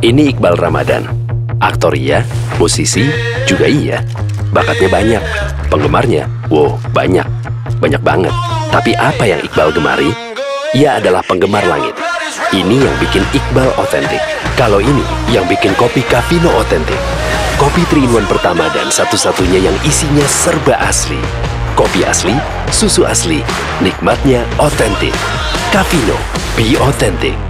Ini Iqbaal Ramadhan. Aktor iya, musisi juga iya. Bakatnya banyak, penggemarnya, wow, banyak. Banyak banget. Tapi apa yang Iqbaal gemari? Ia adalah penggemar langit. Ini yang bikin Iqbaal otentik. Kalau ini yang bikin kopi Caffino otentik. Kopi 3-in-1 pertama dan satu-satunya yang isinya serba asli. Kopi asli, susu asli, nikmatnya otentik. Caffino, be authentic.